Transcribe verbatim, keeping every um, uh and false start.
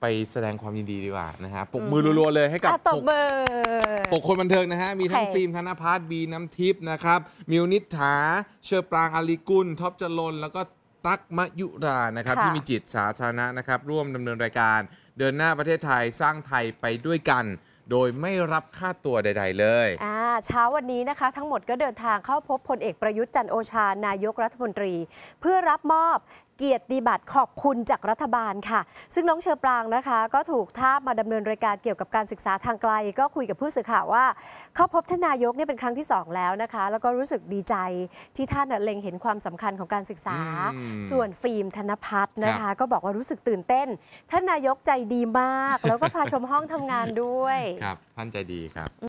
ไปแสดงความยินดีดีกว่านะฮะปกมือรัวๆเลยให้กับปกปกคนบันเทิงนะฮะมีทั้งฟิล์มธนภัทรบีน้ำทิพย์นะครับมิวนิษฐาเชอปรางอาลีกุลท็อปจรนแล้วก็ตั๊กมยุรานะครับที่มีจิตสาธารณะนะครับร่วมดำเนินรายการเดินหน้าประเทศไทยสร้างไทยไปด้วยกันโดยไม่รับค่าตัวใดๆเลยอ่าเช้าวันนี้นะคะทั้งหมดก็เดินทางเข้าพบพลเอกประยุทธ์จันทร์โอชานายกรัฐมนตรีเพื่อรับมอบเกียรติบัตรขอบคุณจากรัฐบาลค่ะซึ่งน้องเชอปรางนะคะก็ถูกทาบมาดำเนินรายการเกี่ยวกับการศึกษาทางไกลก็คุยกับผู้สื่อข่าวว่าเข้าพบท่านนายกเนี่ยเป็นครั้งที่สองแล้วนะคะแล้วก็รู้สึกดีใจที่ท่านเล็งเห็นความสำคัญของการศึกษาส่วนฟิล์มธนภัทรนะคะก็บอกว่ารู้สึกตื่นเต้นท่านนายกใจดีมากแล้วก็พาชมห้องทำงานด้วยครับท่านใจดีครับ